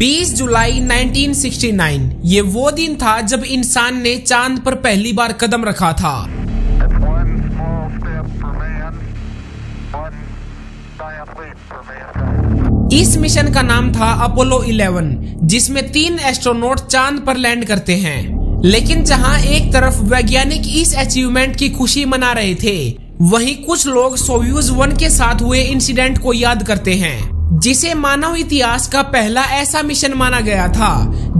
20 जुलाई 1969 ये वो दिन था जब इंसान ने चांद पर पहली बार कदम रखा था। इस मिशन का नाम था अपोलो 11, जिसमें 3 एस्ट्रोनॉट चांद पर लैंड करते हैं। लेकिन जहां एक तरफ वैज्ञानिक इस अचीवमेंट की खुशी मना रहे थे, वहीं कुछ लोग सोयूज 1 के साथ हुए इंसिडेंट को याद करते हैं, जिसे मानव इतिहास का पहला ऐसा मिशन माना गया था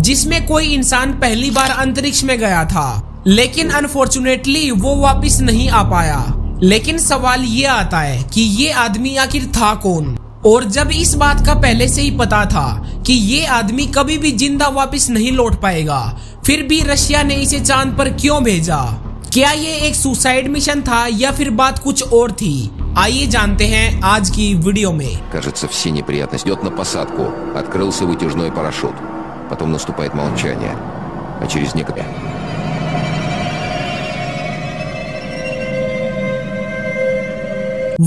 जिसमें कोई इंसान पहली बार अंतरिक्ष में गया था। लेकिन अनफॉर्चुनेटली वो वापस नहीं आ पाया। लेकिन सवाल ये आता है कि ये आदमी आखिर था कौन, और जब इस बात का पहले से ही पता था कि ये आदमी कभी भी जिंदा वापस नहीं लौट पाएगा, फिर भी रशिया ने इसे चांद पर क्यों भेजा? क्या ये एक सुसाइड मिशन था या फिर बात कुछ और थी? आइए जानते हैं आज की वीडियो में।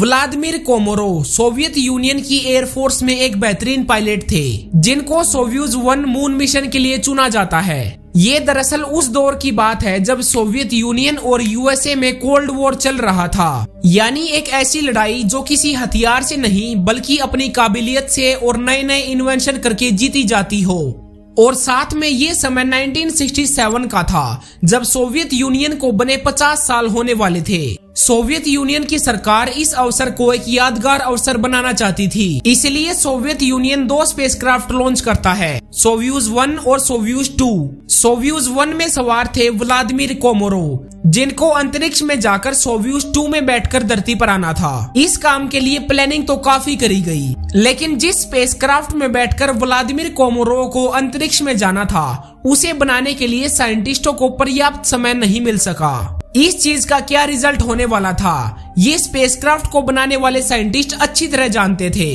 व्लादिमीर कोमारोव सोवियत यूनियन की एयरफोर्स में एक बेहतरीन पायलट थे, जिनको सोयूज 1 मून मिशन के लिए चुना जाता है। ये दरअसल उस दौर की बात है जब सोवियत यूनियन और यूएसए में कोल्ड वॉर चल रहा था, यानी एक ऐसी लड़ाई जो किसी हथियार से नहीं बल्कि अपनी काबिलियत से और नए नए इन्वेंशन करके जीती जाती हो। और साथ में ये समय 1967 का था, जब सोवियत यूनियन को बने 50 साल होने वाले थे। सोवियत यूनियन की सरकार इस अवसर को एक यादगार अवसर बनाना चाहती थी, इसलिए सोवियत यूनियन 2 स्पेसक्राफ्ट लॉन्च करता है, सोयूज 1 और सोयूज 2। सोयूज 1 में सवार थे व्लादिमीर कोमारोव, जिनको अंतरिक्ष में जाकर सोयूज 2 में बैठकर धरती पर आना था। इस काम के लिए प्लानिंग तो काफी करी गई, लेकिन जिस स्पेसक्राफ्ट में बैठकर व्लादिमीर कोमारोव को अंतरिक्ष में जाना था, उसे बनाने के लिए साइंटिस्टों को पर्याप्त समय नहीं मिल सका। इस चीज का क्या रिजल्ट होने वाला था, ये स्पेसक्राफ्ट को बनाने वाले साइंटिस्ट अच्छी तरह जानते थे,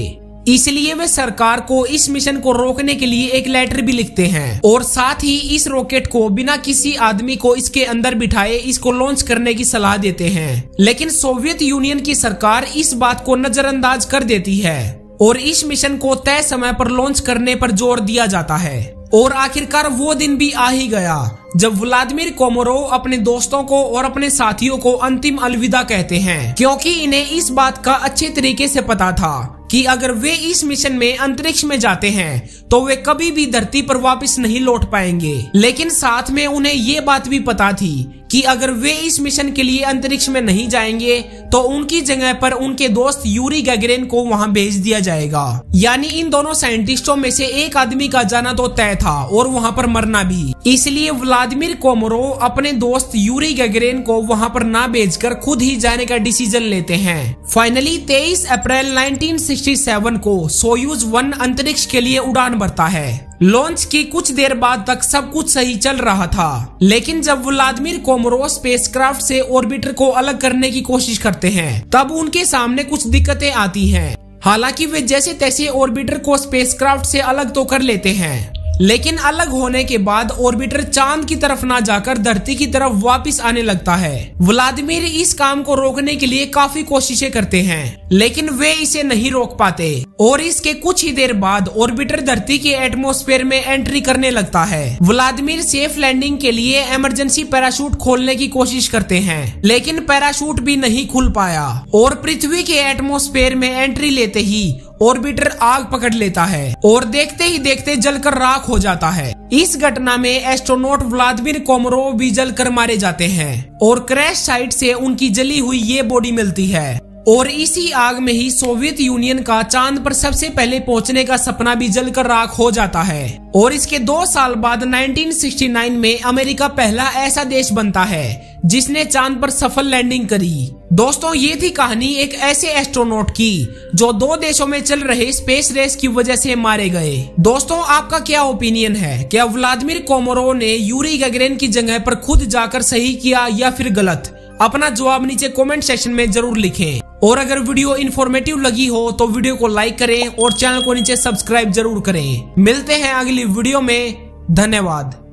इसलिए वे सरकार को इस मिशन को रोकने के लिए एक लेटर भी लिखते हैं, और साथ ही इस रॉकेट को बिना किसी आदमी को इसके अंदर बिठाए इसको लॉन्च करने की सलाह देते हैं। लेकिन सोवियत यूनियन की सरकार इस बात को नजरअंदाज कर देती है और इस मिशन को तय समय पर लॉन्च करने पर जोर दिया जाता है। और आखिरकार वो दिन भी आ ही गया जब व्लादिमीर कोमारोव अपने दोस्तों को और अपने साथियों को अंतिम अलविदा कहते हैं, क्योंकि इन्हें इस बात का अच्छे तरीके से पता था कि अगर वे इस मिशन में अंतरिक्ष में जाते हैं तो वे कभी भी धरती पर वापस नहीं लौट पाएंगे। लेकिन साथ में उन्हें ये बात भी पता थी कि अगर वे इस मिशन के लिए अंतरिक्ष में नहीं जाएंगे तो उनकी जगह पर उनके दोस्त यूरी गैगरिन को वहां भेज दिया जाएगा। यानी इन दोनों साइंटिस्टों में से एक आदमी का जाना तो तय था और वहां पर मरना भी, इसलिए व्लादिमीर कोमारोव अपने दोस्त यूरी गैगरिन को वहां पर ना भेजकर खुद ही जाने का डिसीजन लेते हैं। फाइनली 23 अप्रैल 1967 को सोयूज 1 अंतरिक्ष के लिए उड़ान भरता है। लॉन्च की कुछ देर बाद तक सब कुछ सही चल रहा था, लेकिन जब व्लादिमीर कोमारोव स्पेसक्राफ्ट से ऑर्बिटर को अलग करने की कोशिश करते हैं, तब उनके सामने कुछ दिक्कतें आती हैं। हालांकि वे जैसे तैसे ऑर्बिटर को स्पेसक्राफ्ट से अलग तो कर लेते हैं, लेकिन अलग होने के बाद ऑर्बिटर चांद की तरफ ना जाकर धरती की तरफ वापस आने लगता है। व्लादिमीर इस काम को रोकने के लिए काफी कोशिशें करते हैं, लेकिन वे इसे नहीं रोक पाते, और इसके कुछ ही देर बाद ऑर्बिटर धरती के एटमॉस्फेयर में एंट्री करने लगता है। व्लादिमीर सेफ लैंडिंग के लिए इमरजेंसी पैराशूट खोलने की कोशिश करते हैं, लेकिन पैराशूट भी नहीं खुल पाया, और पृथ्वी के एटमॉस्फेयर में एंट्री लेते ही ऑर्बिटर आग पकड़ लेता है और देखते ही देखते जलकर राख हो जाता है। इस घटना में एस्ट्रोनॉट व्लादिमीर कोमारोव भी जलकर मारे जाते हैं, और क्रैश साइट से उनकी जली हुई ये बॉडी मिलती है, और इसी आग में ही सोवियत यूनियन का चांद पर सबसे पहले पहुंचने का सपना भी जलकर राख हो जाता है। और इसके 2 साल बाद 1969 में अमेरिका पहला ऐसा देश बनता है जिसने चांद पर सफल लैंडिंग करी। दोस्तों, ये थी कहानी एक ऐसे एस्ट्रोनॉट की जो 2 देशों में चल रहे स्पेस रेस की वजह से मारे गए। दोस्तों, आपका क्या ओपिनियन है? क्या व्लादिमीर कोमारोव ने यूरी गैगरिन की जगह पर खुद जाकर सही किया या फिर गलत? अपना जवाब नीचे कमेंट सेक्शन में जरूर लिखें, और अगर वीडियो इन्फॉर्मेटिव लगी हो तो वीडियो को लाइक करें और चैनल को नीचे सब्सक्राइब जरूर करें। मिलते हैं अगली वीडियो में। धन्यवाद।